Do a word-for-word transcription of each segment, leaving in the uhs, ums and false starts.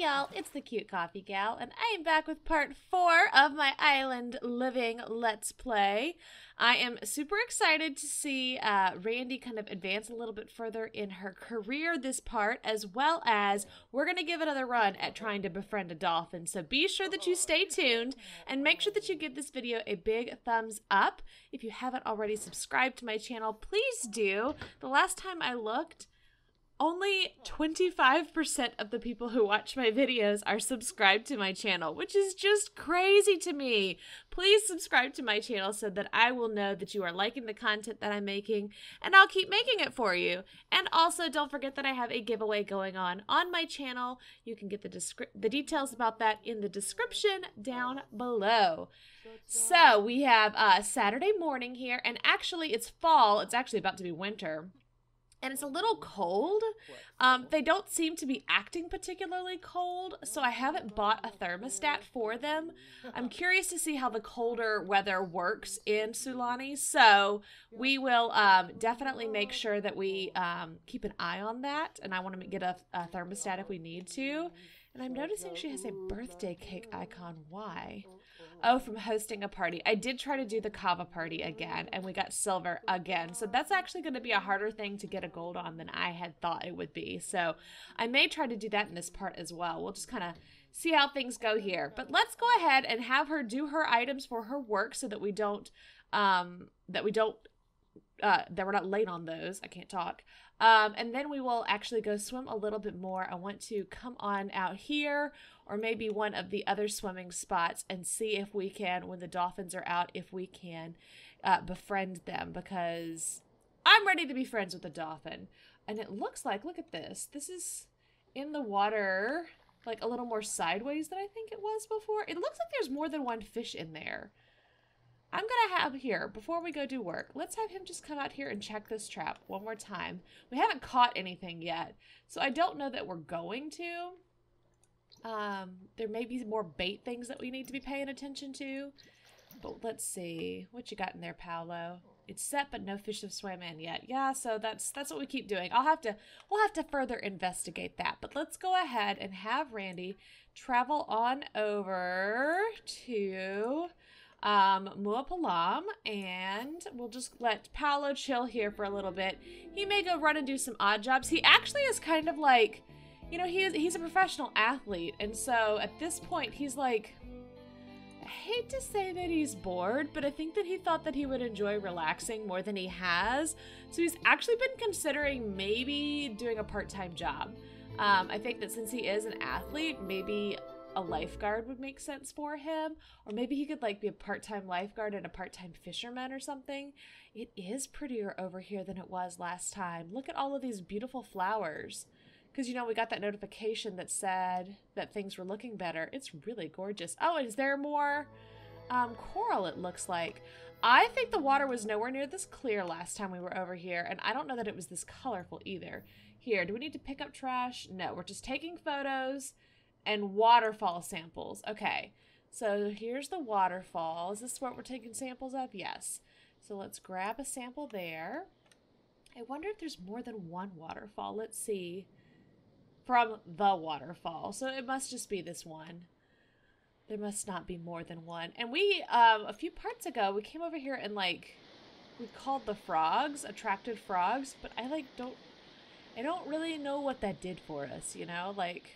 y'all, it's the Cute Coffee Gal, and I am back with part four of my island living Let's Play. I am super excited to see uh, Randi kind of advance a little bit further in her career this part, as well as we're going to give another run at trying to befriend a dolphin. So be sure that you stay tuned and make sure that you give this video a big thumbs up. If you haven't already subscribed to my channel, please do. The last time I looked, only twenty-five percent of the people who watch my videos are subscribed to my channel, which is just crazy to me. Please subscribe to my channel so that I will know that you are liking the content that I'm making, and I'll keep making it for you. And also, don't forget that I have a giveaway going on on my channel. You can get the, the details about that in the description down below. So we have uh, Saturday morning here, and actually it's fall. It's actually about to be winter. And it's a little cold. Um, they don't seem to be acting particularly cold, so I haven't bought a thermostat for them. I'm curious to see how the colder weather works in Sulani, so we will um, definitely make sure that we um, keep an eye on that, and I want to get a, a thermostat if we need to. And I'm noticing she has a birthday cake icon. Why? Oh, from hosting a party. I did try to do the kava party again, and we got silver again. So that's actually going to be a harder thing to get a gold on than I had thought it would be. So I may try to do that in this part as well. We'll just kind of see how things go here. But let's go ahead and have her do her items for her work so that we don't, um, that we don't, uh, that we're not late on those. I can't talk. Um, and then we will actually go swim a little bit more. I want to come on out here or maybe one of the other swimming spots and see if we can, when the dolphins are out, if we can uh, befriend them, because I'm ready to be friends with a dolphin. And it looks like, look at this. This is in the water, like a little more sideways than I think it was before. It looks like there's more than one fish in there. I'm going to have here, before we go do work, let's have him just come out here and check this trap one more time. We haven't caught anything yet, so I don't know that we're going to. Um, there may be more bait things that we need to be paying attention to. But let's see. What you got in there, Paolo? It's set, but no fish have swam in yet. Yeah, so that's that's what we keep doing. I'll have to, we'll have to further investigate that. But let's go ahead and have Randi travel on over to Um, Mua Pel'am, and we'll just let Paolo chill here for a little bit. He may go run and do some odd jobs. He actually is kind of like, you know, he is, he's a professional athlete, and so at this point he's like, I hate to say that he's bored, but I think that he thought that he would enjoy relaxing more than he has, so he's actually been considering maybe doing a part-time job. Um, I think that since he is an athlete, maybe a lifeguard would make sense for him, or maybe he could like be a part-time lifeguard and a part-time fisherman or something. It is prettier over here than it was last time. Look at all of these beautiful flowers, because you know we got that notification that said that things were looking better. It's really gorgeous. Oh, and is there more um, coral? It looks like. I think the water was nowhere near this clear last time we were over here, and I don't know that it was this colorful either. Here, do we need to pick up trash? No, we're just taking photos and waterfall samples. Okay, so here's the waterfall. Is this what we're taking samples of? Yes. So let's grab a sample there. I wonder if there's more than one waterfall. Let's see. From the waterfall. So it must just be this one. There must not be more than one. And we, um, a few parts ago, we came over here and, like, we called the frogs, attracted frogs, but I, like, don't, I don't really know what that did for us, you know? Like,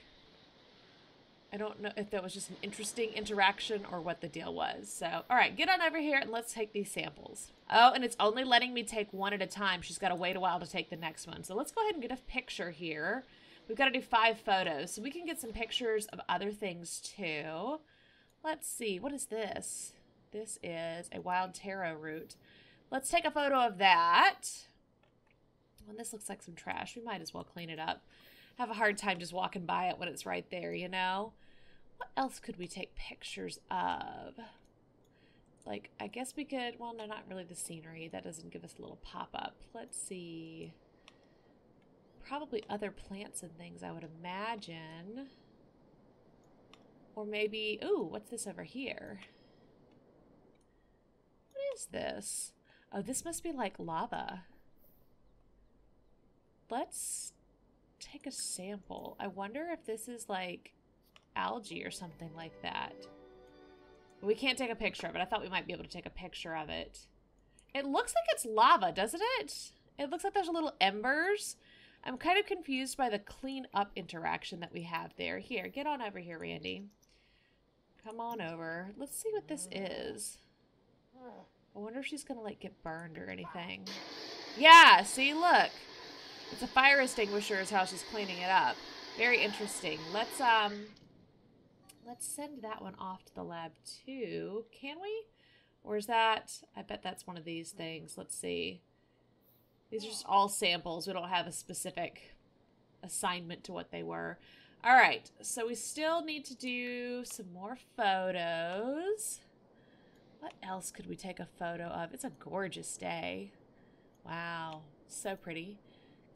I don't know if that was just an interesting interaction or what the deal was. So, all right, get on over here and let's take these samples. Oh, and it's only letting me take one at a time. She's got to wait a while to take the next one. So let's go ahead and get a picture here. We've got to do five photos, so we can get some pictures of other things too. Let's see, what is this? This is a wild taro root. Let's take a photo of that. Well, this looks like some trash. We might as well clean it up. Have a hard time just walking by it when it's right there, you know? What else could we take pictures of? Like, I guess we could, well, no, not really the scenery. That doesn't give us a little pop-up. Let's see. Probably other plants and things, I would imagine. Or maybe, ooh, what's this over here? What is this? Oh, this must be like lava. Let's take a sample. I wonder if this is like algae or something like that. We can't take a picture of it. I thought we might be able to take a picture of it. It looks like it's lava, doesn't it? It looks like there's little embers. I'm kind of confused by the clean up interaction that we have there. Here, get on over here, Randy. Come on over. Let's see what this is. I wonder if she's gonna like get burned or anything. Yeah, see, look. It's a fire extinguisher is how she's cleaning it up. Very interesting. Let's um let's send that one off to the lab too. Can we? Or is that, I bet that's one of these things. Let's see. These are just all samples. We don't have a specific assignment to what they were. All right, so we still need to do some more photos. What else could we take a photo of? It's a gorgeous day. Wow, so pretty.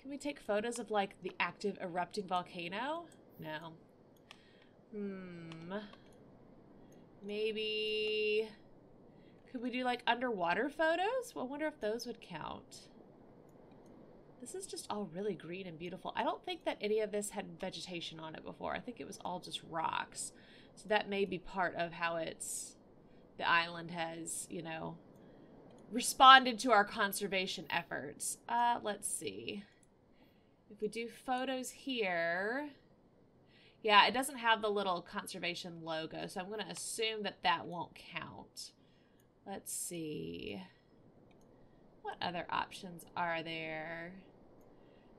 Can we take photos of like the active erupting volcano? No. Hmm. Maybe, could we do like underwater photos? Well, I wonder if those would count. This is just all really green and beautiful. I don't think that any of this had vegetation on it before. I think it was all just rocks. So that may be part of how it's, the island has, you know, responded to our conservation efforts. Uh, let's see. If we do photos here, yeah, it doesn't have the little conservation logo, so I'm going to assume that that won't count. Let's see. What other options are there?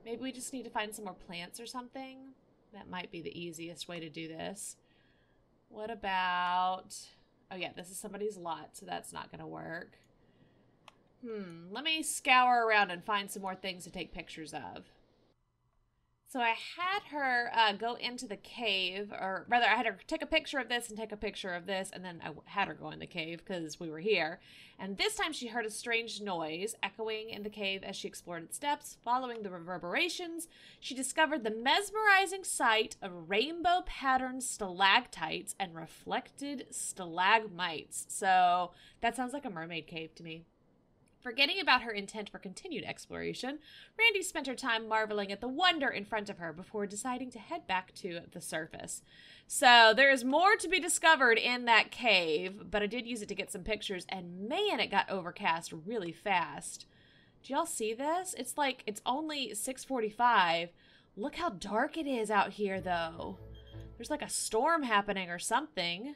Maybe we just need to find some more plants or something. That might be the easiest way to do this. What about... oh yeah, this is somebody's lot, so that's not going to work. Hmm, let me scour around and find some more things to take pictures of. So I had her uh, go into the cave, or rather I had her take a picture of this and take a picture of this, and then I had her go in the cave because we were here. And this time she heard a strange noise echoing in the cave as she explored its depths. Following the reverberations, she discovered the mesmerizing sight of rainbow-patterned stalactites and reflected stalagmites. So that sounds like a mermaid cave to me. Forgetting about her intent for continued exploration, Randi spent her time marveling at the wonder in front of her before deciding to head back to the surface. So there is more to be discovered in that cave, but I did use it to get some pictures, and man, it got overcast really fast. Do y'all see this? It's like, it's only six forty-five. Look how dark it is out here, though. There's like a storm happening or something.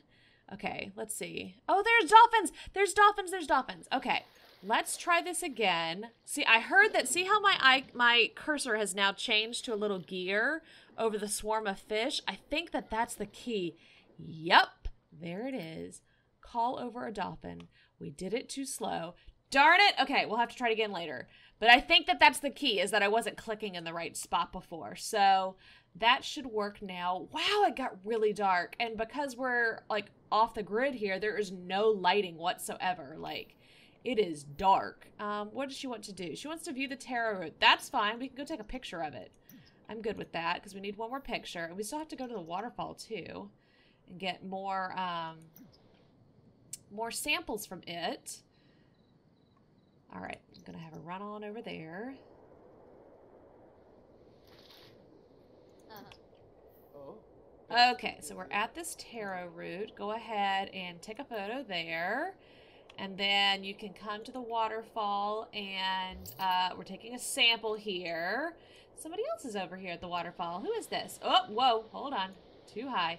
Okay, let's see. Oh, there's dolphins! There's dolphins! There's dolphins! Okay. Let's try this again. See, I heard that, see how my eye, my cursor has now changed to a little gear over the swarm of fish? I think that that's the key. Yup, there it is. Call over a dolphin. We did it too slow. Darn it. Okay, we'll have to try it again later. But I think that that's the key, is that I wasn't clicking in the right spot before. So that should work now. Wow, it got really dark. And because we're like off the grid here, there is no lighting whatsoever. Like, it is dark. Um, what does she want to do? She wants to view the taro root. That's fine. We can go take a picture of it. I'm good with that because we need one more picture. And we still have to go to the waterfall too and get more, um, more samples from it. All right. I'm going to have a run on over there. Okay. So we're at this taro root. Go ahead and take a photo there. And then you can come to the waterfall, and uh, we're taking a sample here. Somebody else is over here at the waterfall. Who is this? Oh, whoa, hold on. Too high.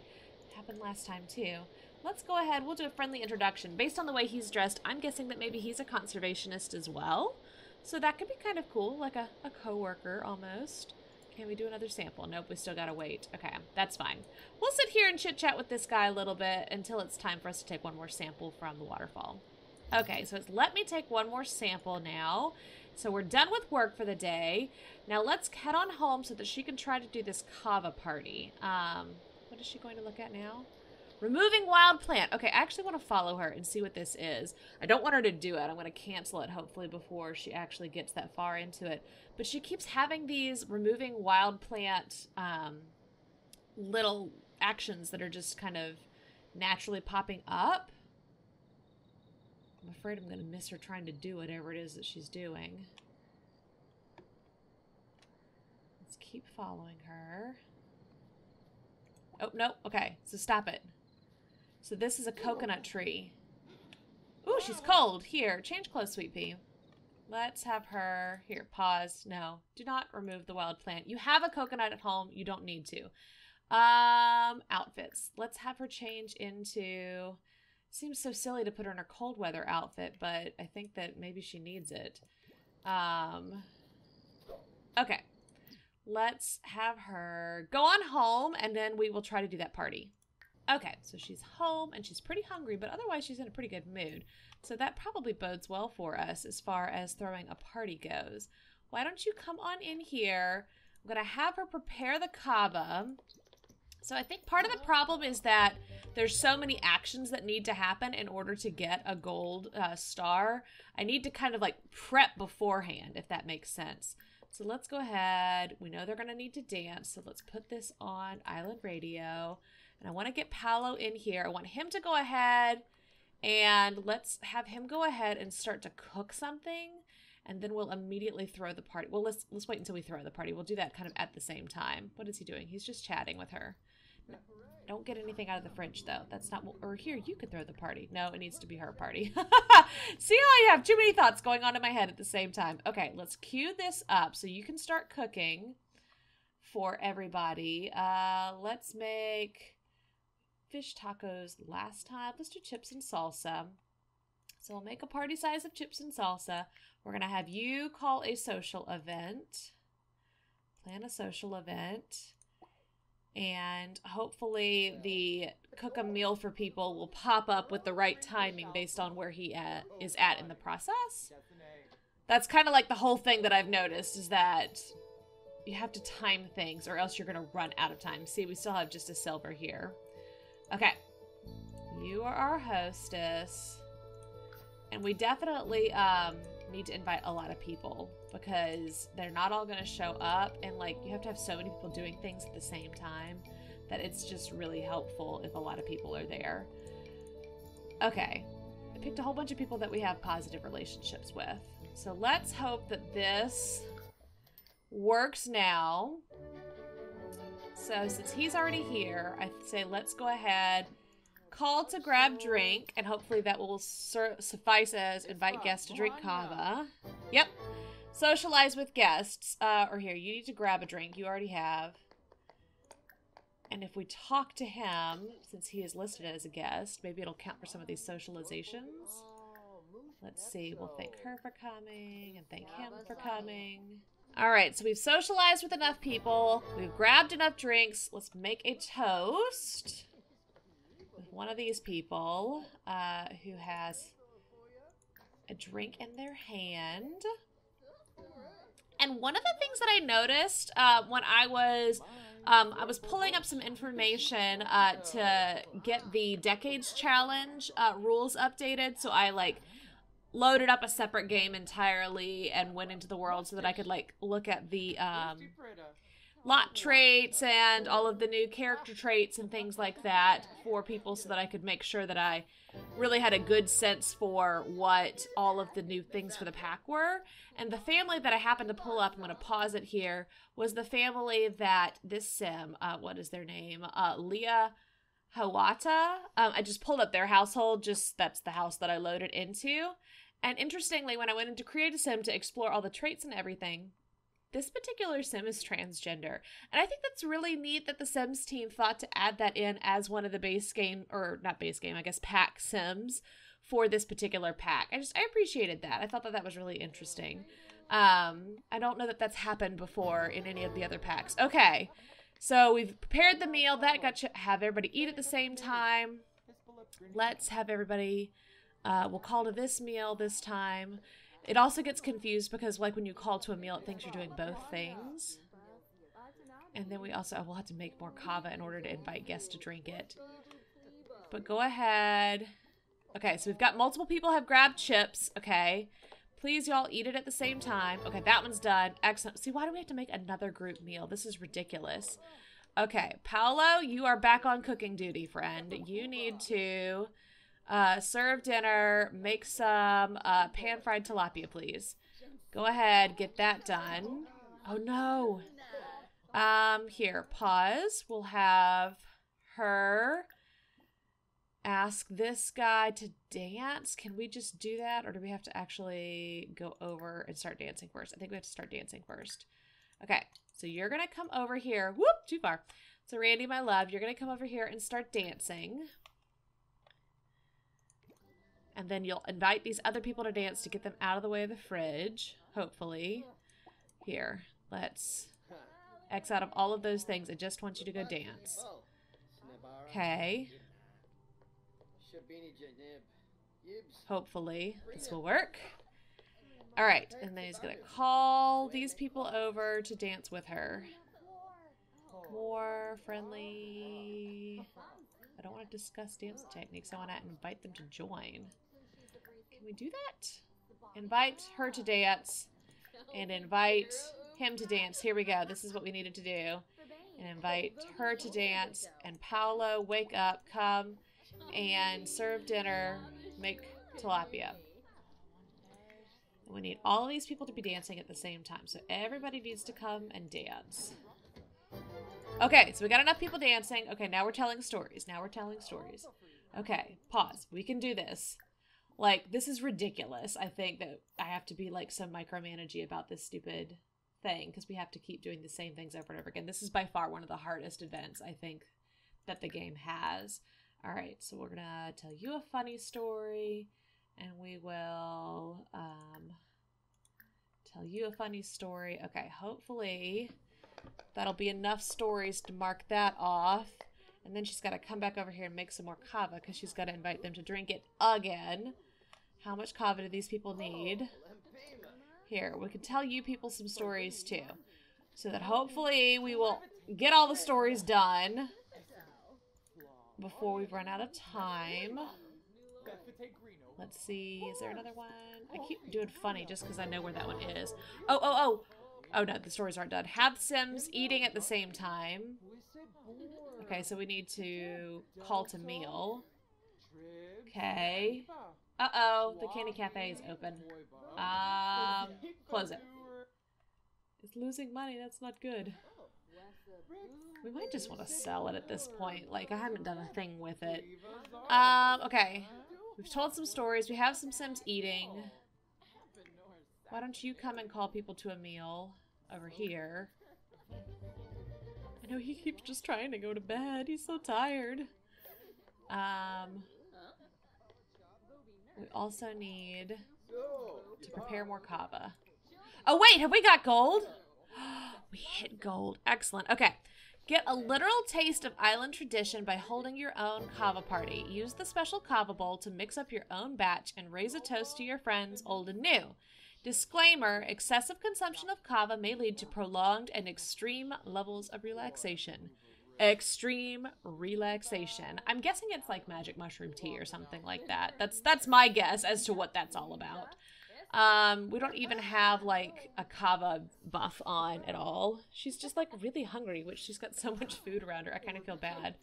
Happened last time, too. Let's go ahead. We'll do a friendly introduction. Based on the way he's dressed, I'm guessing that maybe he's a conservationist as well. So that could be kind of cool, like a, a co-worker almost. Can we do another sample? Nope, we still gotta wait. Okay, that's fine. We'll sit here and chit-chat with this guy a little bit until it's time for us to take one more sample from the waterfall. Okay, so it's let me take one more sample now. So we're done with work for the day. Now let's head on home so that she can try to do this kava party. Um, what is she going to look at now? Removing wild plant. Okay, I actually want to follow her and see what this is. I don't want her to do it. I'm going to cancel it hopefully before she actually gets that far into it. But she keeps having these removing wild plant um, little actions that are just kind of naturally popping up. I'm afraid I'm going to miss her trying to do whatever it is that she's doing. Let's keep following her. Oh, no. Okay. So stop it. So this is a coconut tree. Ooh, she's cold. Here. Change clothes, sweet pea. Let's have her... Here, pause. No. Do not remove the wild plant. You have a coconut at home. You don't need to. Um, outfits. Let's have her change into... Seems so silly to put her in her cold weather outfit, but I think that maybe she needs it. Um, okay. Let's have her go on home, and then we will try to do that party. Okay, so she's home, and she's pretty hungry, but otherwise she's in a pretty good mood. So that probably bodes well for us as far as throwing a party goes. Why don't you come on in here? I'm going to have her prepare the kava. So I think part of the problem is that there's so many actions that need to happen in order to get a gold uh, star. I need to kind of like prep beforehand, if that makes sense. So let's go ahead. We know they're going to need to dance. So let's put this on Island Radio. And I want to get Paolo in here. I want him to go ahead and let's have him go ahead and start to cook something. And then we'll immediately throw the party. Well, let's, let's wait until we throw the party. We'll do that kind of at the same time. What is he doing? He's just chatting with her. Don't get anything out of the fridge, though. That's not what... Or here, you could throw the party. No, it needs to be her party. See how I have too many thoughts going on in my head at the same time. Okay, let's cue this up so you can start cooking for everybody. Uh, let's make fish tacos last time. Let's do chips and salsa. So we'll make a party size of chips and salsa. We're going to have you call a social event. Plan a social event. And hopefully the cook a meal for people will pop up with the right timing based on where he at, is at in the process. That's kind of like the whole thing that I've noticed is that you have to time things or else you're going to run out of time. See, we still have just a silver here. Okay. You are our hostess. And we definitely um, need to invite a lot of people, because they're not all going to show up, and like you have to have so many people doing things at the same time that it's just really helpful if a lot of people are there. Okay, I picked a whole bunch of people that we have positive relationships with. So let's hope that this works now. So since he's already here, I say let's go ahead, call to grab drink, and hopefully that will suffice as invite guests to drink kava. Yep. Socialize with guests. Uh, or here, you need to grab a drink. You already have. And if we talk to him, since he is listed as a guest, maybe it'll count for some of these socializations. Let's see. We'll thank her for coming and thank him for coming. All right, so we've socialized with enough people. We've grabbed enough drinks. Let's make a toast with one of these people uh, who has a drink in their hand. And one of the things that I noticed uh, when I was um, I was pulling up some information uh, to get the Decades Challenge uh, rules updated, so I like loaded up a separate game entirely and went into the world so that I could like look at the um, lot traits and all of the new character traits and things like that for people, so that I could make sure that I really had a good sense for what all of the new things for the pack were. And the family that I happened to pull up, I'm going to pause it here, was the family that this sim, uh, what is their name, uh, Leah Hawata. Um, I just pulled up their household, just that's the house that I loaded into. And interestingly, when I went into create a sim to explore all the traits and everything, this particular sim is transgender, and I think that's really neat that the Sims team thought to add that in as one of the base game, or not base game, I guess pack sims for this particular pack. I just, I appreciated that. I thought that that was really interesting. Um, I don't know that that's happened before in any of the other packs. Okay, so we've prepared the meal. That got you, have everybody eat at the same time. Let's have everybody, uh, we'll call to this meal this time. It also gets confused because, like, when you call to a meal, it thinks you're doing both things. And then we also will have to make more kava in order to invite guests to drink it. But go ahead. Okay, so we've got multiple people have grabbed chips. Okay. Please, y'all, eat it at the same time. Okay, that one's done. Excellent. See, why do we have to make another group meal? This is ridiculous. Okay, Paolo, you are back on cooking duty, friend. You need to... Uh, serve dinner, make some uh, pan-fried tilapia, please. Go ahead, get that done. Oh, no. Um, here, pause. We'll have her. Ask this guy to dance. Can we just do that? Or do we have to actually go over and start dancing first? I think we have to start dancing first. Okay. So you're going to come over here. Whoop, too far. So Randi, my love, you're going to come over here and start dancing. And then you'll invite these other people to dance to get them out of the way of the fridge, hopefully. Here, let's X out of all of those things. I just want you to go dance. Okay. Hopefully this will work. All right, and then he's going to call these people over to dance with her. More friendly. I don't want to discuss dance techniques. I want to invite them to join. Can we do that? Invite her to dance and invite him to dance. Here we go. This is what we needed to do. And invite her to dance. And Paolo, wake up, come and serve dinner, make tilapia. We need all of these people to be dancing at the same time. So everybody needs to come and dance. Okay, so we got enough people dancing. Okay, now we're telling stories. Now we're telling stories. Okay, pause. We can do this. Like, this is ridiculous. I think that I have to be, like, some micromanagey about this stupid thing because we have to keep doing the same things over and over again. This is by far one of the hardest events, I think, that the game has. All right, so we're going to tell you a funny story, and we will um, tell you a funny story. Okay, hopefully that'll be enough stories to mark that off. And then she's got to come back over here and make some more kava because she's got to invite them to drink it again. How much kava do these people need? Here, we can tell you people some stories too. So that hopefully we will get all the stories done before we run out of time. Let's see, is there another one? I keep doing funny just because I know where that one is. Oh, oh, oh! Oh no, the stories aren't done. Have Sims eating at the same time. Okay, so we need to call to meal. Okay. Uh-oh, the candy cafe is open. Um, close it. It's losing money, that's not good. We might just want to sell it at this point. Like, I haven't done a thing with it. Um, okay. We've told some stories. We have some Sims eating. Why don't you come and call people to a meal over here? I know he keeps just trying to go to bed. He's so tired. Um, we also need to prepare more kava. Oh, wait, have we got gold? We hit gold. Excellent. Okay. Get a literal taste of island tradition by holding your own kava party. Use the special kava bowl to mix up your own batch and raise a toast to your friends, old and new. Disclaimer, excessive consumption of kava may lead to prolonged and extreme levels of relaxation. Extreme relaxation. I'm guessing it's like magic mushroom tea or something like that. That's that's my guess as to what that's all about. Um, we don't even have, like, a kava buff on at all. She's just, like, really hungry, which she's got so much food around her. I kind of feel bad.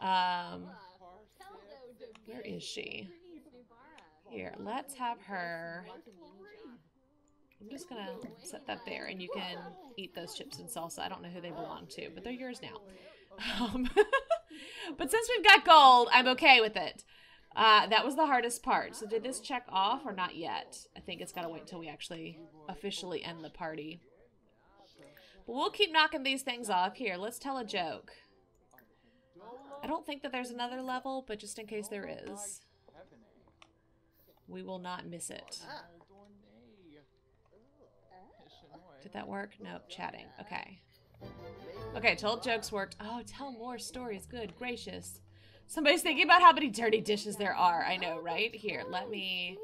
Um, where is she? Here, let's have her. I'm just going to set that there, and you can eat those chips and salsa. I don't know who they belong to, but they're yours now. Um, but since we've got gold, I'm okay with it. Uh, that was the hardest part. So did this check off or not yet? I think it's got to wait until we actually officially end the party. But we'll keep knocking these things off. Here, let's tell a joke. I don't think that there's another level, but just in case there is, we will not miss it. Did that work? No, chatting. Okay. Okay, told jokes worked. Oh, tell more stories. Good gracious. Somebody's thinking about how many dirty dishes there are. I know, right? Here, let me...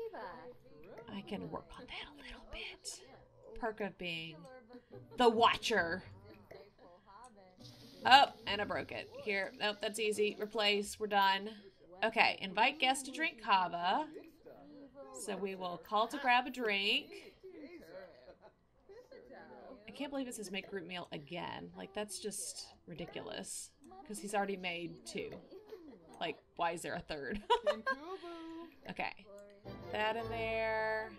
I can work on that a little bit. Perk of being the watcher. Oh, and I broke it. Here, nope, that's easy. Replace, we're done. Okay, invite guests to drink kava. So we will call to grab a drink. I can't believe it says make group meal again. Like, that's just ridiculous. Because he's already made two. Like, why is there a third? Okay. Put that in there.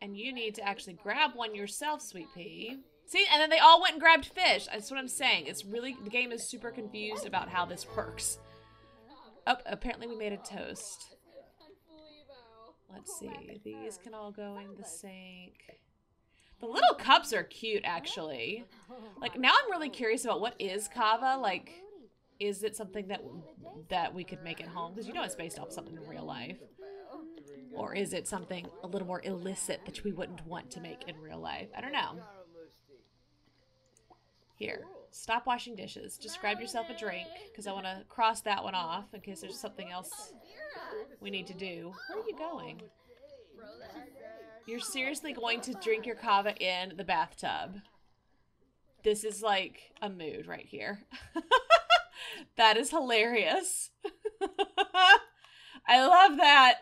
And you need to actually grab one yourself, sweet pea. See, and then they all went and grabbed fish. That's what I'm saying. It's really, the game is super confused about how this works. Oh, apparently we made a toast. Let's see. These can all go in the sink. The little cups are cute, actually. Like, now I'm really curious about what is kava. Like, is it something that that we could make at home? Because you know it's based off something in real life. Or is it something a little more illicit that we wouldn't want to make in real life? I don't know. Here, stop washing dishes. Just grab yourself a drink, because I want to cross that one off in case there's something else we need to do. Where are you going? You're seriously going to drink your kava in the bathtub. This is like a mood right here. That is hilarious. I love that.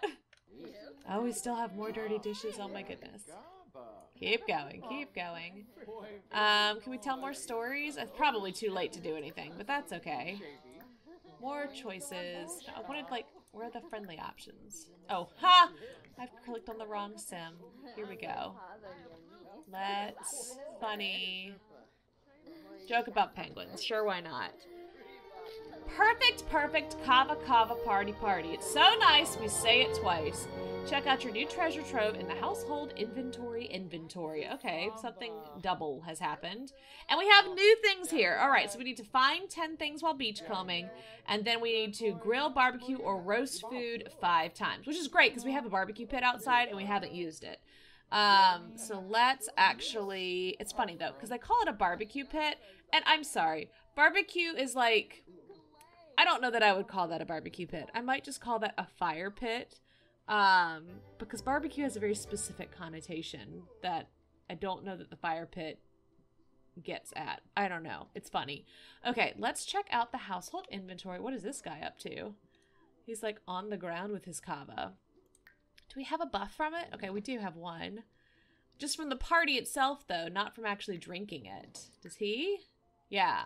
Oh, we still have more dirty dishes. Oh my goodness. Keep going, keep going. Um, can we tell more stories? It's probably too late to do anything, but that's okay. More choices. I wanted, like, where are the friendly options? Oh, ha! I've clicked on the wrong sim. Here we go. Let's funny joke about penguins. Sure, why not? Perfect, perfect, kava, kava, party, party. It's so nice, we say it twice. Check out your new treasure trove in the household inventory inventory. Okay, something double has happened. And we have new things here. All right, so we need to find ten things while beachcombing, and then we need to grill, barbecue, or roast food five times, which is great because we have a barbecue pit outside and we haven't used it. Um, so let's actually, it's funny though, because they call it a barbecue pit, and I'm sorry. Barbecue is like, I don't know that I would call that a barbecue pit. I might just call that a fire pit, um, because barbecue has a very specific connotation that I don't know that the fire pit gets at. I don't know. It's funny. Okay, let's check out the household inventory. What is this guy up to? He's like on the ground with his kava. Do we have a buff from it? Okay, we do have one. Just from the party itself, though, not from actually drinking it. Does he? Yeah.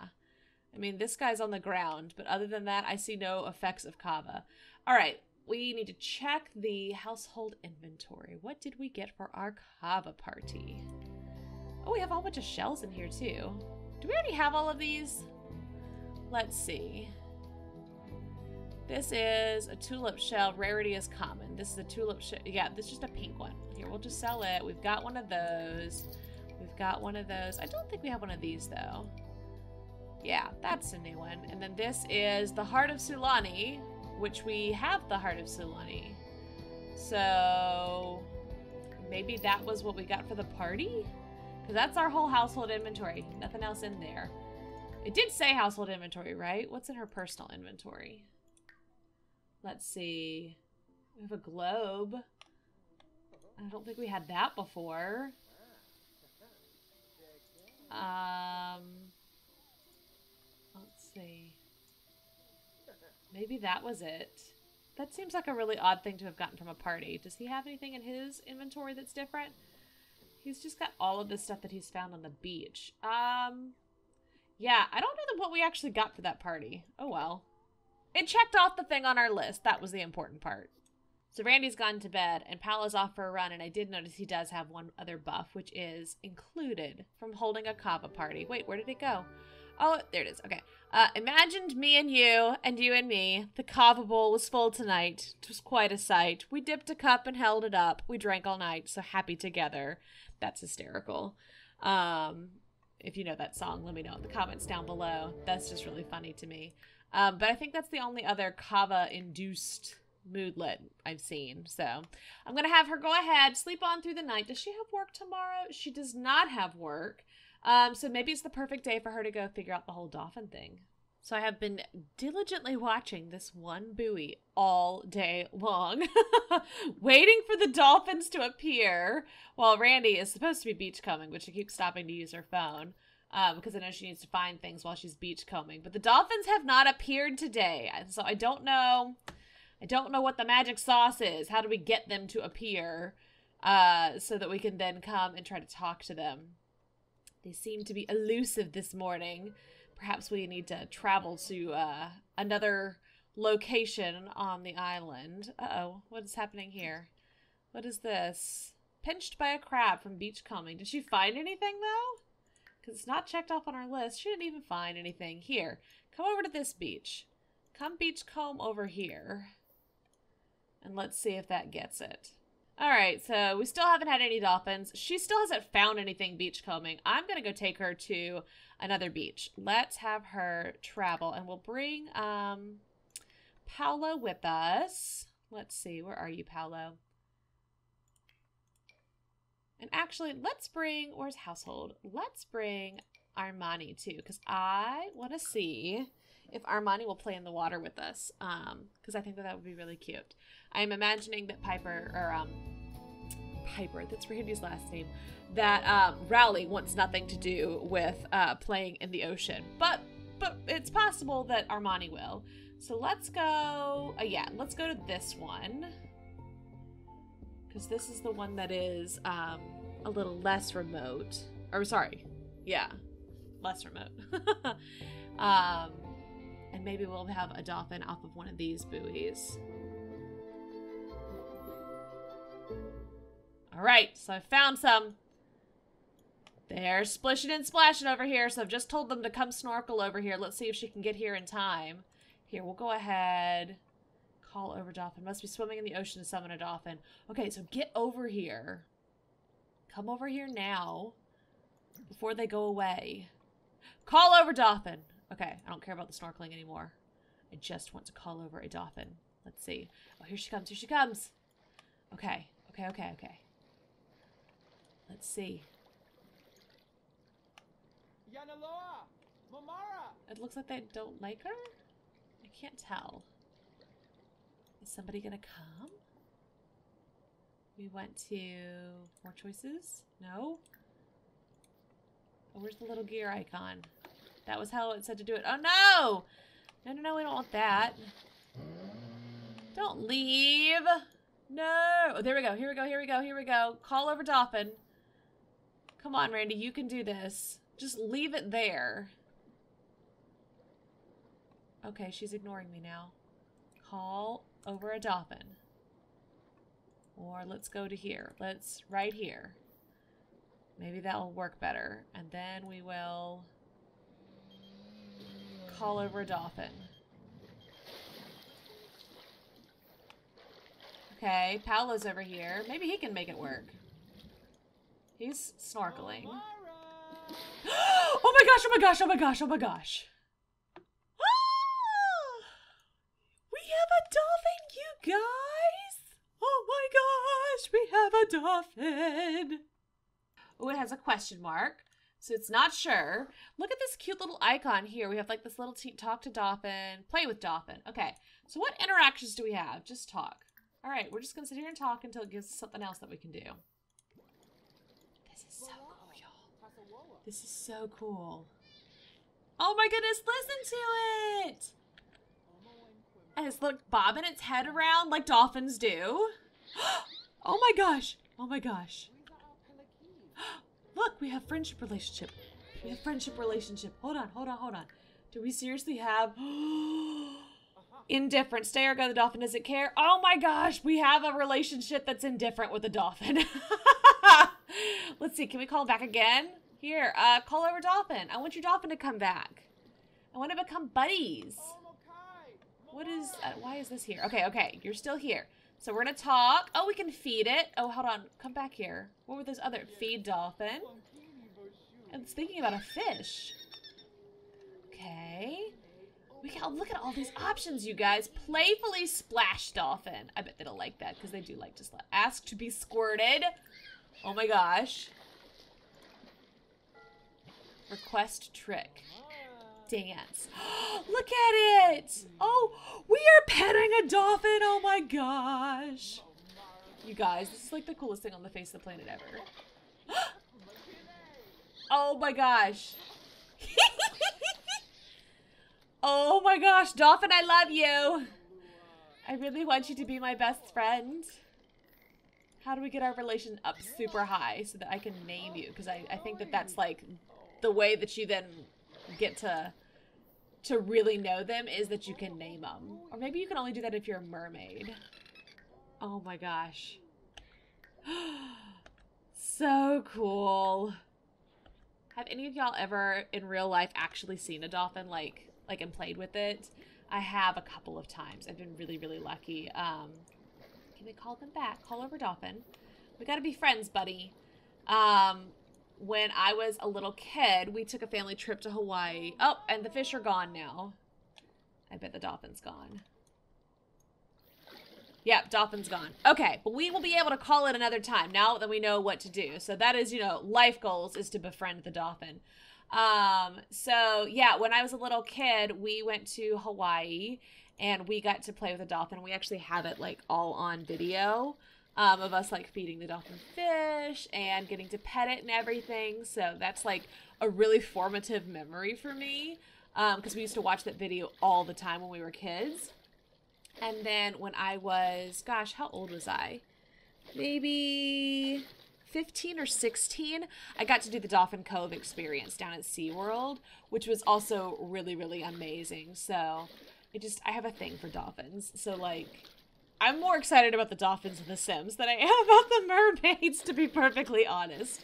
I mean, this guy's on the ground, but other than that, I see no effects of kava. All right, we need to check the household inventory. What did we get for our kava party? Oh, we have a whole bunch of shells in here, too. Do we already have all of these? Let's see. This is a tulip shell. Rarity is common. This is a tulip shell. Yeah, this is just a pink one. Here, we'll just sell it. We've got one of those. We've got one of those. I don't think we have one of these, though. Yeah, that's a new one. And then this is the Heart of Sulani, which we have the Heart of Sulani. So maybe that was what we got for the party? Because that's our whole household inventory. Nothing else in there. It did say household inventory, right? What's in her personal inventory? Let's see. We have a globe. I don't think we had that before. Um... See. Maybe that was it. That seems like a really odd thing to have gotten from a party. Does he have anything in his inventory that's different? He's just got all of this stuff that he's found on the beach. Um, yeah, I don't know what we actually got for that party. Oh well. It checked off the thing on our list. That was the important part. So Randy's gone to bed, and Paolo's off for a run, and I did notice he does have one other buff, which is included from holding a kava party. Wait, where did it go? Oh, there it is. Okay. Uh, imagined me and you, and you and me. The kava bowl was full tonight. 'Twas quite a sight. We dipped a cup and held it up. We drank all night, so happy together. That's hysterical. Um, if you know that song, let me know in the comments down below. That's just really funny to me. Um, but I think that's the only other kava-induced moodlet I've seen. So I'm going to have her go ahead, sleep on through the night. Does she have work tomorrow? She does not have work. Um, so maybe it's the perfect day for her to go figure out the whole dolphin thing. So I have been diligently watching this one buoy all day long, waiting for the dolphins to appear while Randi is supposed to be beachcombing, but she keeps stopping to use her phone um, because I know she needs to find things while she's beachcombing. But the dolphins have not appeared today, so I don't know. I don't know what the magic sauce is. How do we get them to appear uh, so that we can then come and try to talk to them? They seem to be elusive this morning. Perhaps we need to travel to uh, another location on the island. Uh-oh, what is happening here? What is this? Pinched by a crab from beachcombing. Did she find anything, though? because it's not checked off on our list. She didn't even find anything. Here, come over to this beach. Come beachcomb over here. And let's see if that gets it. All right, so we still haven't had any dolphins. She still hasn't found anything beachcombing. I'm going to go take her to another beach. Let's have her travel, and we'll bring um, Paolo with us. Let's see. Where are you, Paolo? And actually, let's bring... Where's household? Let's bring Armani, too, because I want to see if Armani will play in the water with us, because um, I think that that would be really cute. I'm imagining that Piper, or um, Piper, that's Randy's last name, that um, Rowley wants nothing to do with uh, playing in the ocean, but but it's possible that Armani will. So let's go, uh, yeah, let's go to this one, because this is the one that is um, a little less remote, or sorry, yeah, less remote. um, and maybe we'll have a dolphin off of one of these buoys. All right, so I found some. They're splishing and splashing over here, so I've just told them to come snorkel over here. Let's see if she can get here in time. Here, we'll go ahead, call over dolphin. Must be swimming in the ocean to summon a dolphin. Okay, so get over here. Come over here now before they go away. Call over dolphin. Okay, I don't care about the snorkeling anymore. I just want to call over a dolphin. Let's see. Oh, here she comes. Here she comes. Okay, okay, okay, okay. Let's see. It looks like they don't like her. I can't tell. Is somebody gonna come? We went to more choices. No. Oh, where's the little gear icon? That was how it said to do it. Oh no! No, no, no, we don't want that. Don't leave. No. Oh, there we go. Here we go. Here we go. Here we go. Call over dolphin. Come on, Randy. You can do this. Just leave it there. Okay, she's ignoring me now. Call over a dolphin. Or let's go to here. Let's right here. Maybe that'll work better. And then we will call over a dolphin. Okay, Paolo's over here. Maybe he can make it work. He's snorkeling. Oh my gosh, oh my gosh, oh my gosh, oh my gosh. Ah! We have a dolphin, you guys! Oh my gosh, we have a dolphin! Oh, it has a question mark, so it's not sure. Look at this cute little icon here. We have like this little t- talk to dolphin, play with dolphin. Okay, so what interactions do we have? Just talk. All right, we're just gonna sit here and talk until it gives us something else that we can do. This is so cool, y'all. This is so cool. Oh my goodness, listen to it! And it's like bobbing its head around like dolphins do. Oh my gosh, oh my gosh. Look, we have friendship relationship. We have friendship relationship. Hold on, hold on, hold on. Do we seriously have... Indifferent. Stay or go, the dolphin doesn't care. Oh my gosh, we have a relationship that's indifferent with a dolphin. Let's see, can we call back again? Here, uh, call over dolphin. I want your dolphin to come back. I want to become buddies. What is, uh, why is this here? Okay, okay, you're still here. So we're going to talk. Oh, we can feed it. Oh, hold on. Come back here. What were those other? Feed dolphin. I was thinking about a fish. Okay. We can look at all these options, you guys. Playfully splash dolphin. I bet they don't like that because they do like to splash. Ask to be squirted. Oh my gosh. Request trick. Dance. Look at it! Oh, we are petting a dolphin! Oh my gosh! You guys, this is like the coolest thing on the face of the planet ever. Oh my gosh! Oh my gosh, dolphin, I love you! I really want you to be my best friend. How do we get our relation up super high so that I can name you? Because I, I think that that's like the way that you then get to to really know them, is that you can name them. Or maybe you can only do that if you're a mermaid. Oh my gosh. So cool. Have any of y'all ever in real life actually seen a dolphin, like like and played with it? I have a couple of times. I've been really, really lucky. Um, can we call them back? Call over dolphin. We got to be friends, buddy. Um, when I was a little kid, we took a family trip to Hawaii. Oh, and the fish are gone now. I bet the dolphin's gone. Yep, dolphin's gone. Okay, but we will be able to call it another time now that we know what to do. So that is, you know, life goals is to befriend the dolphin. Um, so yeah, when I was a little kid, we went to Hawaii and we got to play with a dolphin. We actually have it like all on video, um, of us like feeding the dolphin fish and getting to pet it and everything. So that's like a really formative memory for me. Um, 'cause we used to watch that video all the time when we were kids. And then when I was, gosh, how old was I? Maybe fifteen or sixteen, I got to do the Dolphin Cove experience down at SeaWorld, which was also really, really amazing. So it just, I have a thing for dolphins. So like, I'm more excited about the dolphins in The Sims than I am about the mermaids, to be perfectly honest.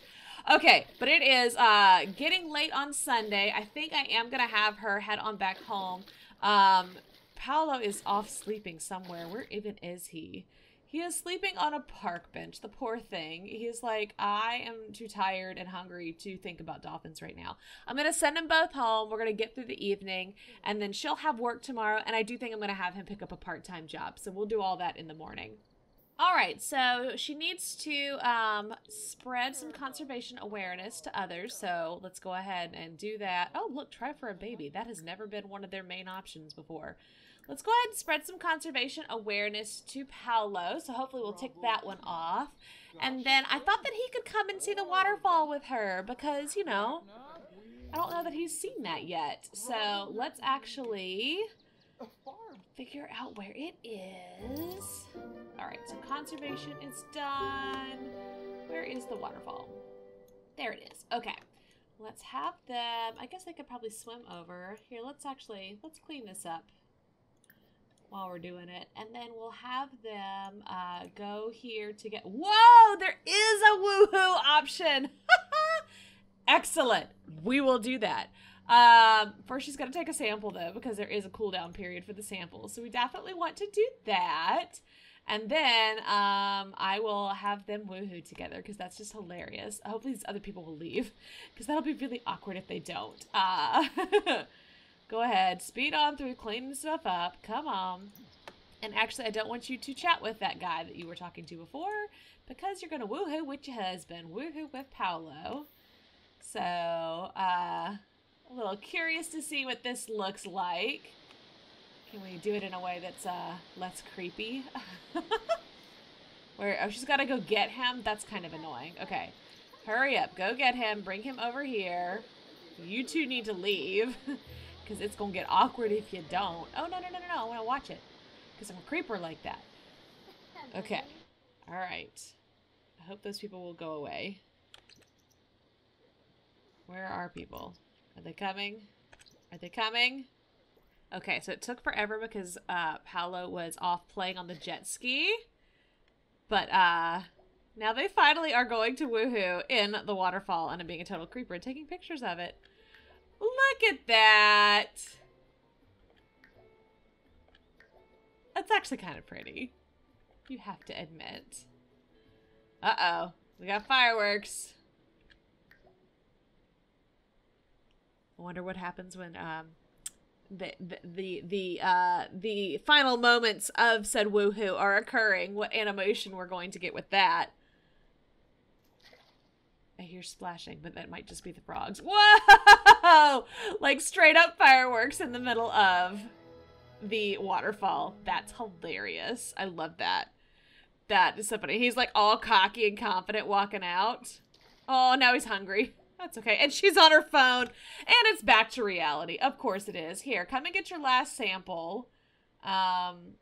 Okay, but it is uh, getting late on Sunday. I think I am going to have her head on back home. Um, Paolo is off sleeping somewhere. Where even is he? He is sleeping on a park bench, the poor thing. He is like, I am too tired and hungry to think about dolphins right now. I'm going to send them both home. We're going to get through the evening, and then she'll have work tomorrow, and I do think I'm going to have him pick up a part-time job, so we'll do all that in the morning. All right, so she needs to um, spread some conservation awareness to others, so let's go ahead and do that. Oh, look, try for a baby. That has never been one of their main options before. Let's go ahead and spread some conservation awareness to Paolo. So hopefully we'll tick that one off. And then I thought that he could come and see the waterfall with her because, you know, I don't know that he's seen that yet. So let's actually figure out where it is. All right, so conservation is done. Where is the waterfall? There it is. Okay. Let's have them. I guess they could probably swim over. Here, let's actually, let's clean this up while we're doing it, and then we'll have them uh, go here to get, whoa, there is a woohoo option. Excellent, we will do that. Um, first she's gonna take a sample though, because there is a cool down period for the sample. So we definitely want to do that. And then um, I will have them woohoo together because that's just hilarious. Hopefully these other people will leave because that'll be really awkward if they don't. Uh, Go ahead, speed on through, cleaning stuff up. Come on. And actually, I don't want you to chat with that guy that you were talking to before because you're going to woohoo with your husband, woohoo with Paolo. So, uh, a little curious to see what this looks like. Can we do it in a way that's uh, less creepy? Where, oh, she's got to go get him? That's kind of annoying. Okay, hurry up. Go get him. Bring him over here. You two need to leave. Because it's going to get awkward if you don't. Oh, no, no, no, no, no. I want to watch it. Because I'm a creeper like that. Okay. All right. I hope those people will go away. Where are people? Are they coming? Are they coming? Okay, so it took forever because uh, Paolo was off playing on the jet ski. But uh, now they finally are going to woohoo in the waterfall. And I'm being a total creeper and taking pictures of it. Look at that. That's actually kind of pretty. You have to admit. Uh-oh. We got fireworks. I wonder what happens when um the the the the, uh, the final moments of said woohoo are occurring. What animation we're going to get with that. I hear splashing, but that might just be the frogs. Whoa! Like straight up fireworks in the middle of the waterfall. That's hilarious. I love that. That is so funny. He's like all cocky and confident walking out. Oh, now he's hungry. That's okay. And she's on her phone. And it's back to reality. Of course it is. Here, come and get your last sample. Um,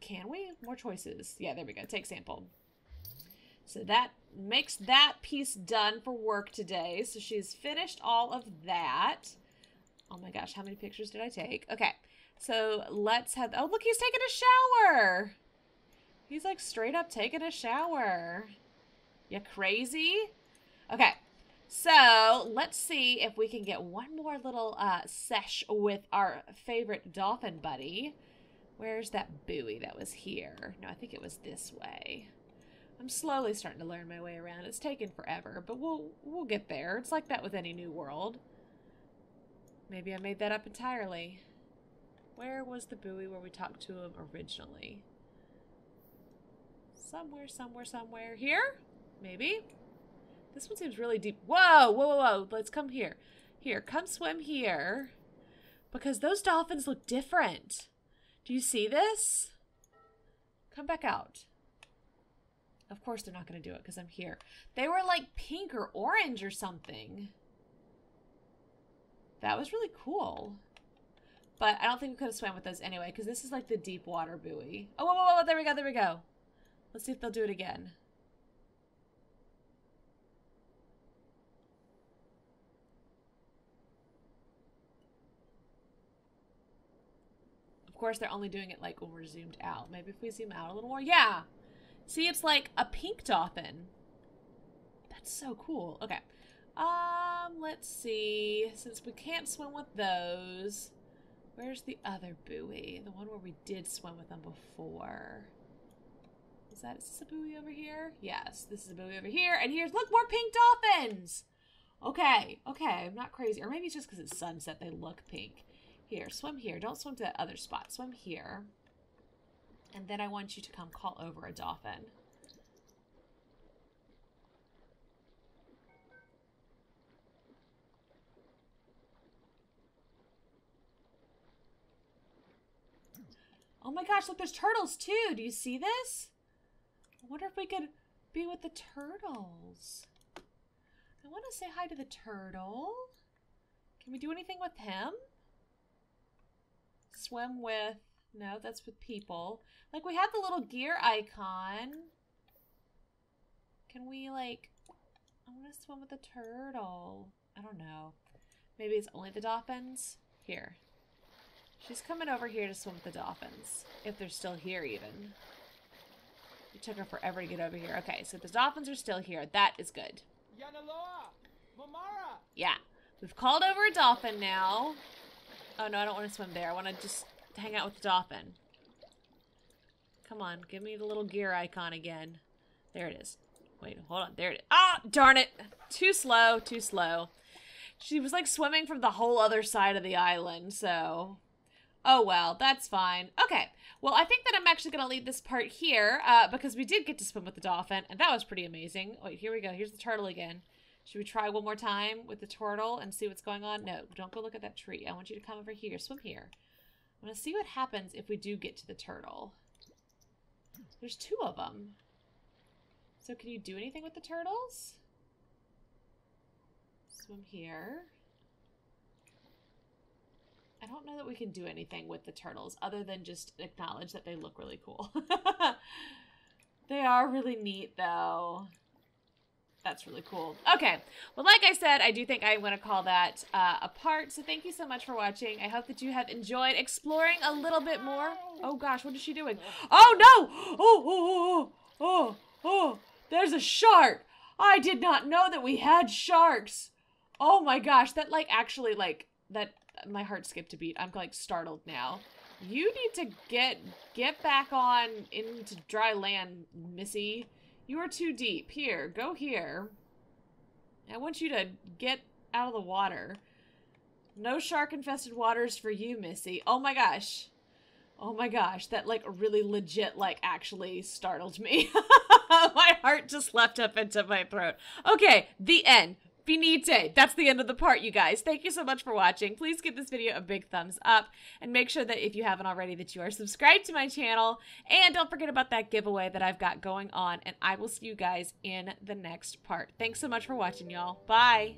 can we? More choices. Yeah, there we go. Take sample. So that makes that piece done for work today. So she's finished all of that. Oh my gosh, how many pictures did I take? Okay, so let's have, oh look, he's taking a shower. He's like straight up taking a shower. You crazy? Okay, So let's see if we can get one more little uh, sesh with our favorite dolphin buddy. Where's that buoy that was here? No, I think it was this way. I'm slowly starting to learn my way around. It's taken forever, but we'll we'll get there. It's like that with any new world. Maybe I made that up entirely. Where was the buoy where we talked to him originally? Somewhere, somewhere, somewhere. Here? Maybe? This one seems really deep. Whoa, whoa, whoa, whoa. Let's come here. Here, come swim here. Because those dolphins look different. Do you see this? Come back out. Of course they're not going to do it because I'm here. They were like pink or orange or something. That was really cool. But I don't think we could have swam with those anyway because this is like the deep water buoy. Oh, whoa, whoa, whoa. There we go. There we go. Let's see if they'll do it again. Of course they're only doing it like when we're zoomed out. Maybe if we zoom out a little more. Yeah, see, it's like a pink dolphin. That's so cool. Okay, um let's see, since we can't swim with those, where's the other buoy, the one where we did swim with them before? Is that is this a buoy over here? Yes, this is a buoy over here. And here's, look, more pink dolphins. Okay, okay, I'm not crazy. Or maybe it's just because it's sunset they look pink. Here, swim here. Don't swim to that other spot. Swim here. And then I want you to come call over a dolphin. Oh my gosh, look, there's turtles too. Do you see this? I wonder if we could be with the turtles. I want to say hi to the turtle. Can we do anything with him? Swim with, no, that's with people. Like, we have the little gear icon. Can we, like, I want to swim with the turtle. I don't know. Maybe it's only the dolphins. Here. She's coming over here to swim with the dolphins. If they're still here, even. It took her forever to get over here. Okay, so the dolphins are still here. That is good. Yeah. We've called over a dolphin now. Oh, no, I don't want to swim there. I want to just hang out with the dolphin. Come on, give me the little gear icon again. There it is. Wait, hold on. There it is. Ah, oh, darn it. Too slow, too slow. She was, like, swimming from the whole other side of the island, so... Oh, well, that's fine. Okay, well, I think that I'm actually going to leave this part here uh, because we did get to swim with the dolphin, and that was pretty amazing. Wait, here we go. Here's the turtle again. Should we try one more time with the turtle and see what's going on? No, don't go look at that tree. I want you to come over here. Swim here. I want to see what happens if we do get to the turtle. There's two of them. So can you do anything with the turtles? Swim here. I don't know that we can do anything with the turtles other than just acknowledge that they look really cool. They are really neat, though. That's really cool. Okay. Well, like I said, I do think I'm going to call that uh, a part. So thank you so much for watching. I hope that you have enjoyed exploring a little bit more. Oh, gosh. What is she doing? Oh, no. Oh, oh, oh, oh, oh. There's a shark. I did not know that we had sharks. Oh, my gosh. That, like, actually, like, that, my heart skipped a beat. I'm, like, startled now. You need to get, get back on into dry land, Missy. You are too deep. Here, go here. I want you to get out of the water. No shark-infested waters for you, Missy. Oh my gosh. Oh my gosh. That, like, really legit, like, actually startled me. My heart just leapt up into my throat. Okay, the end. Finite. That's the end of the part, you guys. Thank you so much for watching. Please give this video a big thumbs up and make sure that if you haven't already that you are subscribed to my channel. And don't forget about that giveaway that I've got going on. And I will see you guys in the next part. Thanks so much for watching, y'all. Bye.